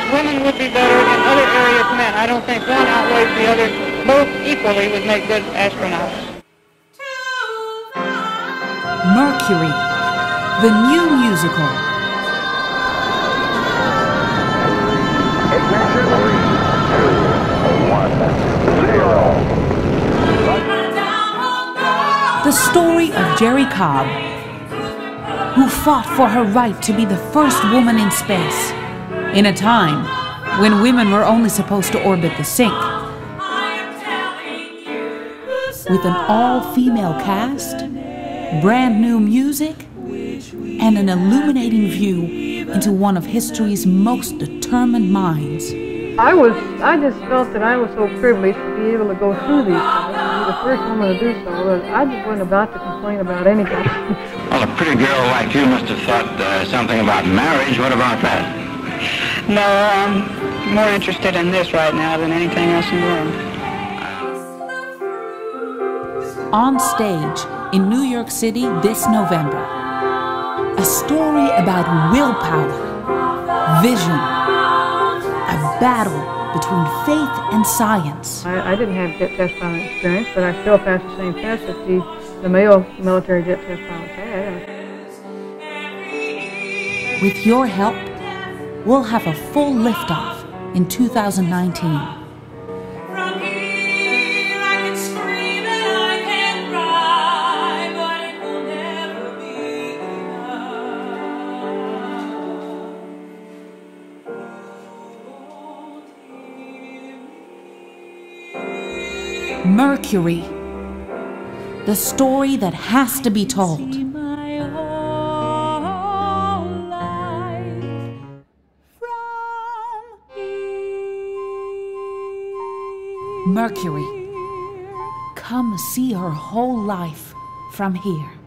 areas women would be better, in other areas men. I don't think one outweighs the other. Both equally would make good astronauts. Mercury, the new musical. Ignition 3, 2, 1, 0. The story of Jerrie Cobb, who fought for her right to be the first woman in space, in a time when women were only supposed to orbit the sink. With an all-female cast, brand new music, and an illuminating view into one of history's most determined minds. I just felt that I was so privileged to be able to go through these things, and be the first woman to do so. I just wasn't about to complain about anything. Well, a pretty girl like you must have thought something about marriage. What about that? No, I'm more interested in this right now than anything else in the world. On stage in New York City this November, a story about willpower, vision, battle between faith and science. I didn't have jet test pilot experience, but I still passed the same test that the male military jet test pilots had. With your help, we'll have a full liftoff in 2019. From here I can scream and I can cry, but it will never be enough. Mercury, the story that has to be told. Mercury, come see her whole life from here.